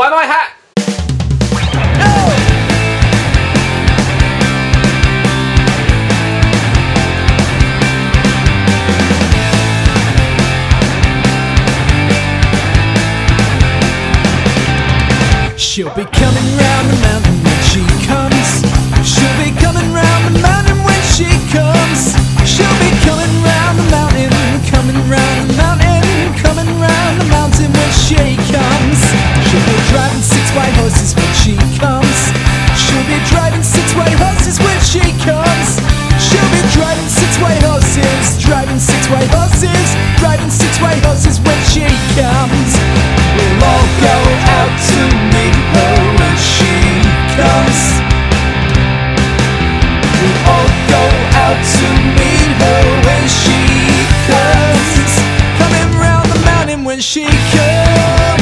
Buy my hat! No! She'll be coming round the mountain when she comes. She'll be coming round the mountain when she comes. She'll be coming round the mountain, coming round the mountain, coming round the mountain when she comes. She'll be driving six-white horses when she comes. She'll be driving six-white horses when she comes. She'll be driving six-white horses, driving six-white horses, driving six-white horses when she comes. We'll all go out to meet her when she comes. We'll all go out to meet her when she comes. Coming round the mountain when she comes.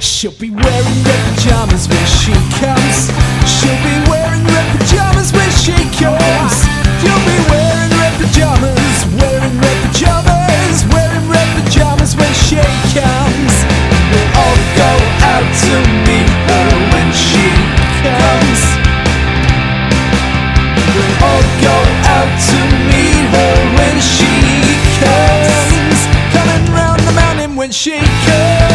She'll be wearing red pajamas when she comes. She'll be wearing red pajamas when she comes. She'll be wearing red pajamas, wearing red pajamas, wearing red pajamas when she comes. We'll all go out to meet her when she comes. We'll all go out to meet her when she comes. Coming round the mountain when she comes.